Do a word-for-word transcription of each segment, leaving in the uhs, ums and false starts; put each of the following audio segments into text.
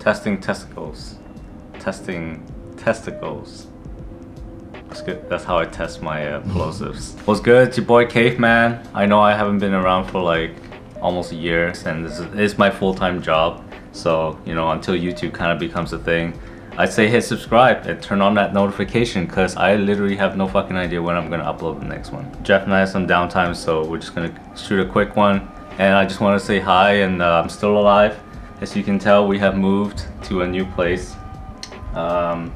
Testing testicles. Testing testicles. That's good. That's how I test my uh, plosives. What's good? It's your boy Caveman. I know I haven't been around for like almost a year, and this is, it's my full-time job. So, you know, until YouTube kind of becomes a thing, I'd say hit subscribe and turn on that notification, because I literally have no fucking idea when I'm going to upload the next one. Jeff and I have some downtime, so we're just going to shoot a quick one. And I just want to say hi, and uh, I'm still alive. As you can tell, we have moved to a new place. Um,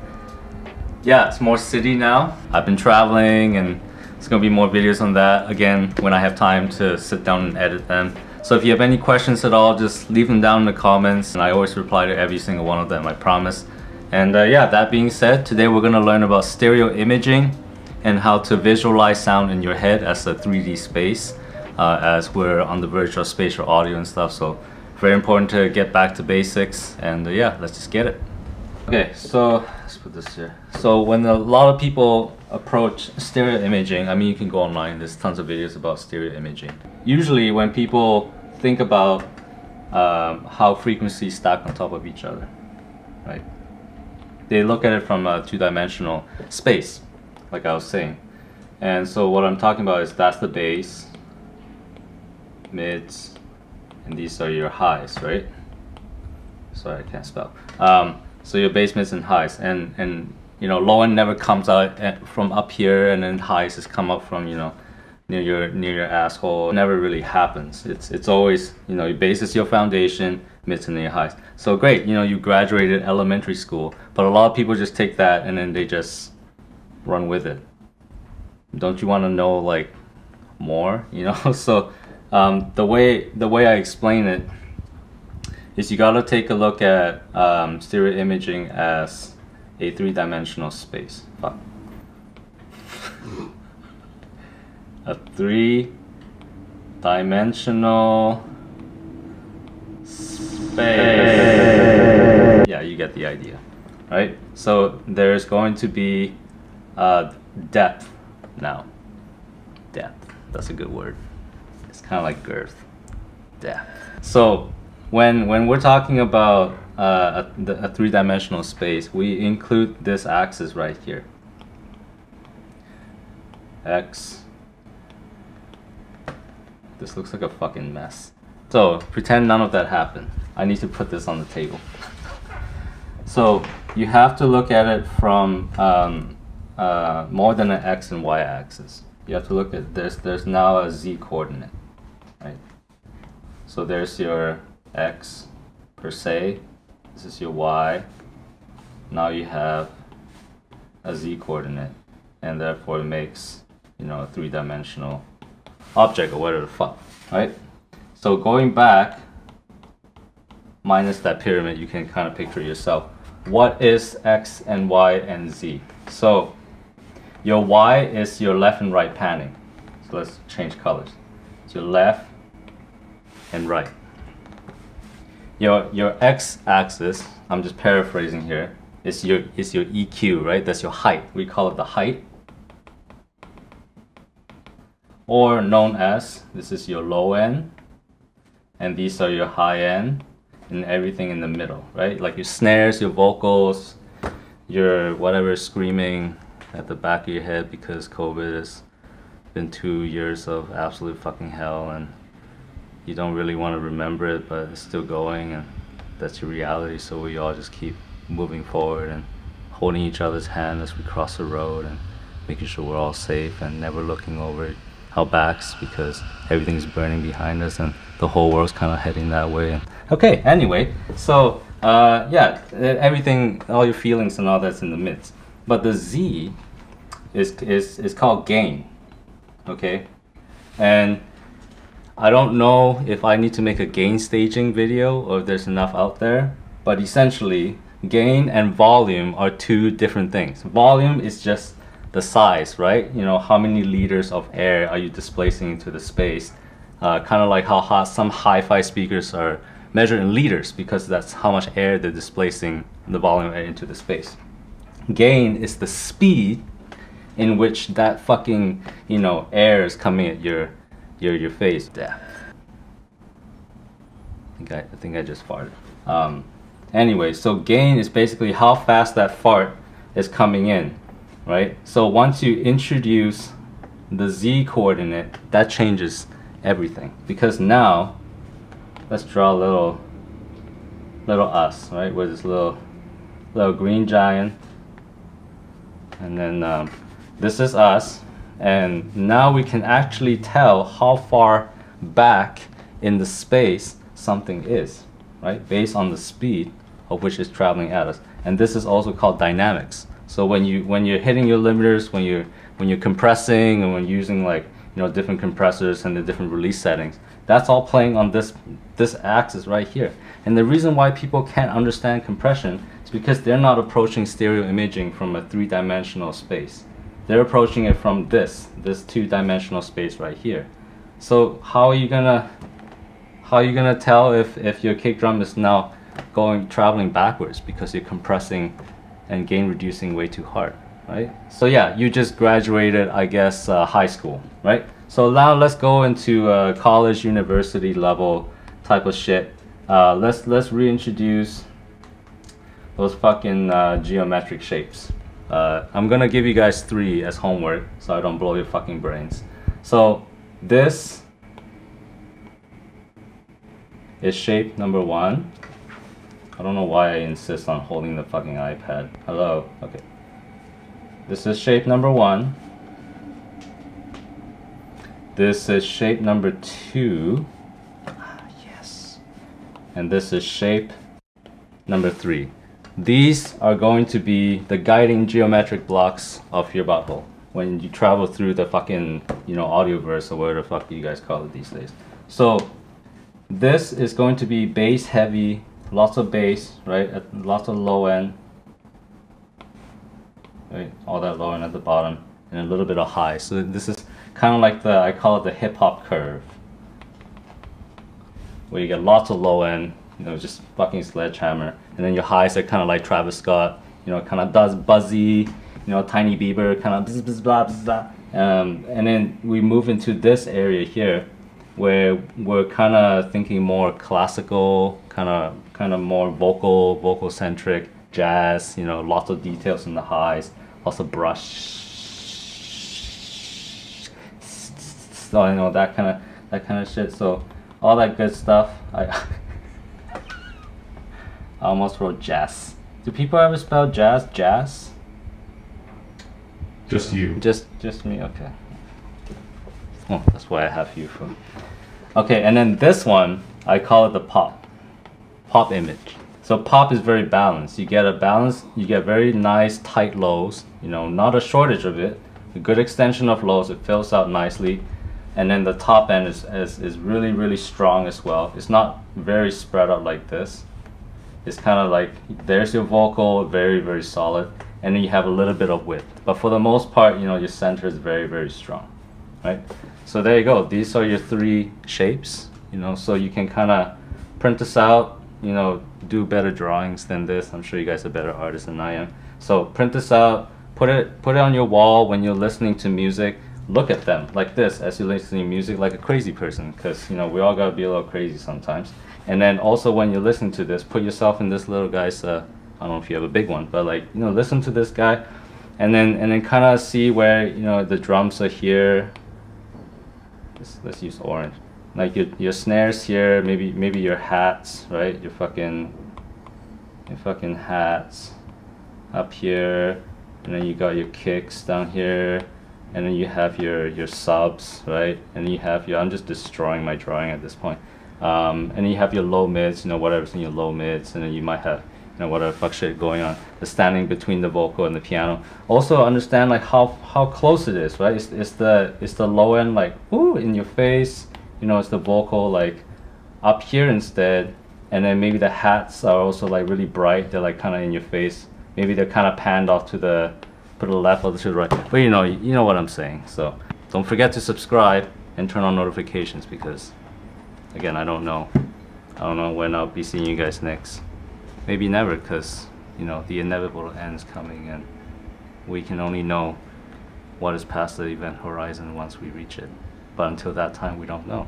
yeah, it's more city now. I've been traveling, and it's going to be more videos on that, again, when I have time to sit down and edit them. So if you have any questions at all, just leave them down in the comments, and I always reply to every single one of them, I promise. And uh, yeah, that being said, today we're going to learn about stereo imaging and how to visualize sound in your head as a three D space, uh, as we're on the verge of spatial audio and stuff, so very important to get back to basics. And uh, yeah, let's just get it. Okay, so let's put this here. So when a lot of people approach stereo imaging, I mean, you can go online, there's tons of videos about stereo imaging. Usually when people think about um, how frequencies stack on top of each other, right? They look at it from a two-dimensional space, like I was saying. And so what I'm talking about is that's the bass, mids, and these are your highs, right? Sorry, I can't spell. Um, so your bass, mids, and highs, and and you know, low end never comes out at, from up here, and then highs just come up from, you know, near your near your asshole. It never really happens. It's it's always, you know, your bass is your foundation, mids and your highs. So great, you know, you graduated elementary school, but a lot of people just take that and then they just run with it. Don't you want to know like more, you know? So um, the way the way I explain it is, you got to take a look at um, stereo imaging as a three-dimensional space. Fuck. A three-dimensional space. Yeah, you get the idea, right? So there's going to be uh, depth now. Depth, that's a good word. It's kind of like girth. Depth. So when when we're talking about uh, a, a three-dimensional space, we include this axis right here. X. This looks like a fucking mess. So pretend none of that happened. I need to put this on the table. So you have to look at it from um, uh, more than an X and Y axis. You have to look at this. There's now a Z coordinate, right? So there's your X per se. This is your Y. Now you have a Z coordinate, and therefore it makes, you know, a three-dimensional object or whatever the fuck, right? So going back, minus that pyramid, you can kind of picture yourself. What is X and Y and Z? So your Y is your left and right panning. So let's change colors. So your left and right. Your your X axis, I'm just paraphrasing here, is your is your E Q, right? That's your height. We call it the height, or known as, this is your low end, and these are your high end, and everything in the middle, right? Like your snares, your vocals, your whatever screaming at the back of your head because COVID has been two years of absolute fucking hell, and you don't really want to remember it, but it's still going, and that's your reality. So we all just keep moving forward and holding each other's hand as we cross the road, and making sure we're all safe, and never looking over our backs because everything's burning behind us and the whole world's kind of heading that way. Okay, anyway, so uh, yeah, everything, all your feelings and all that's in the midst. But the Z is, is, is called gain, okay? And I don't know if I need to make a gain staging video or if there's enough out there, but essentially gain and volume are two different things. Volume is just the size, right? You know, how many liters of air are you displacing into the space? Uh, kind of like how hot some hi-fi speakers are measured in liters, because that's how much air they're displacing, the volume air, into the space. Gain is the speed in which that fucking, you know, air is coming at your your your face. Depth. I think I, I think I just farted. Um, Anyway, so gain is basically how fast that fart is coming in, right? So once you introduce the Z coordinate, that changes everything, because now let's draw a little little us, right, with this little little green giant, and then um, this is us, and now we can actually tell how far back in the space something is, right, based on the speed of which it's traveling at us. And this is also called dynamics. So when you when you're hitting your limiters, when you're when you're compressing, and when using, like, you know, different compressors and the different release settings, that's all playing on this this axis right here. And the reason why people can't understand compression is because they're not approaching stereo imaging from a three-dimensional space. They're approaching it from this this two-dimensional space right here. So how are you gonna how are you gonna tell if if your kick drum is now going traveling backwards, because you're compressing and gain reducing way too hard, right? So yeah, you just graduated, I guess, uh, high school, right? So now let's go into uh, college, university level type of shit. Uh, let's let's reintroduce those fucking uh, geometric shapes. Uh, I'm gonna give you guys three as homework, so I don't blow your fucking brains. So this is shape number one. I don't know why I insist on holding the fucking iPad. Hello, okay. This is shape number one. This is shape number two. Ah, yes. And this is shape number three. These are going to be the guiding geometric blocks of your butthole when you travel through the fucking, you know, audioverse, or whatever the fuck you guys call it these days. So this is going to be bass heavy, lots of bass, right? At lots of low end. Right, all that low end at the bottom, and a little bit of high. So this is kind of like the, I call it the hip-hop curve, where you get lots of low end, you know, just fucking sledgehammer, and then your highs are kind of like Travis Scott, you know, kind of does buzzy, you know, Tiny Bieber, kind of bzz, bzz, blah, bzz, blah. Um, and then we move into this area here, where we're kind of thinking more classical, kind of kind of more vocal, vocal-centric, jazz, you know, lots of details in the highs, lots of brush, so you know, that kind of that kind of shit. So all that good stuff. I, I almost wrote jazz. Do people ever spell jazz jazz? Just you. Just just me. Okay. Oh, that's why I have you for. Okay, and then this one I call it the pop, pop image. So pop is very balanced. You get a balance, you get very nice tight lows, you know, not a shortage of it, a good extension of lows, it fills out nicely. And then the top end is, is, is really, really strong as well. It's not very spread out like this. It's kind of like, there's your vocal, very, very solid. And then you have a little bit of width. But for the most part, you know, your center is very, very strong, right? So there you go. These are your three shapes, you know, so you can kind of print this out, you know, do better drawings than this. I'm sure you guys are better artists than I am. So print this out, put it put it on your wall when you're listening to music. Look at them like this as you're listening to music, like a crazy person, because, you know, we all gotta be a little crazy sometimes. And then also when you're listening to this, put yourself in this little guy's, uh, I don't know if you have a big one, but, like, you know, listen to this guy, and then and then kind of see where, you know, the drums are here. Let's, let's use orange. Like your your snares here, maybe maybe your hats, right? Your fucking your fucking hats up here, and then you got your kicks down here, and then you have your your subs, right? And you have your, I'm just destroying my drawing at this point. Um, and you have your low mids, you know, whatever's in your low mids, and then you might have, you know, whatever fuck shit going on. The standing between the vocal and the piano. Also understand, like, how how close it is, right? It's it's the it's the low end, like, ooh, in your face. You know, it's the vocal, like, up here instead, and then maybe the hats are also, like, really bright. They're, like, kind of in your face. Maybe they're kind of panned off to the to the left or to the right. But you know, you know what I'm saying. So don't forget to subscribe and turn on notifications, because, again, I don't know, I don't know when I'll be seeing you guys next. Maybe never, because, you know, the inevitable end is coming, and we can only know what is past the event horizon once we reach it. But until that time, we don't know.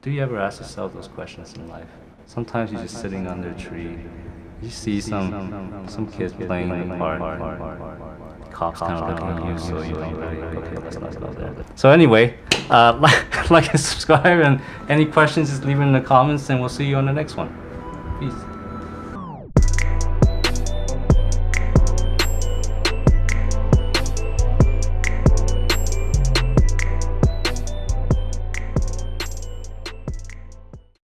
Do you ever ask yourself those questions in life? Sometimes you're just sitting under a tree. You see some some kids playing in the park. Cops kind of looking at you, so you don't really, okay, let's not go there. So anyway, uh, like, like and subscribe, and any questions, just leave it in the comments, and we'll see you on the next one. Peace.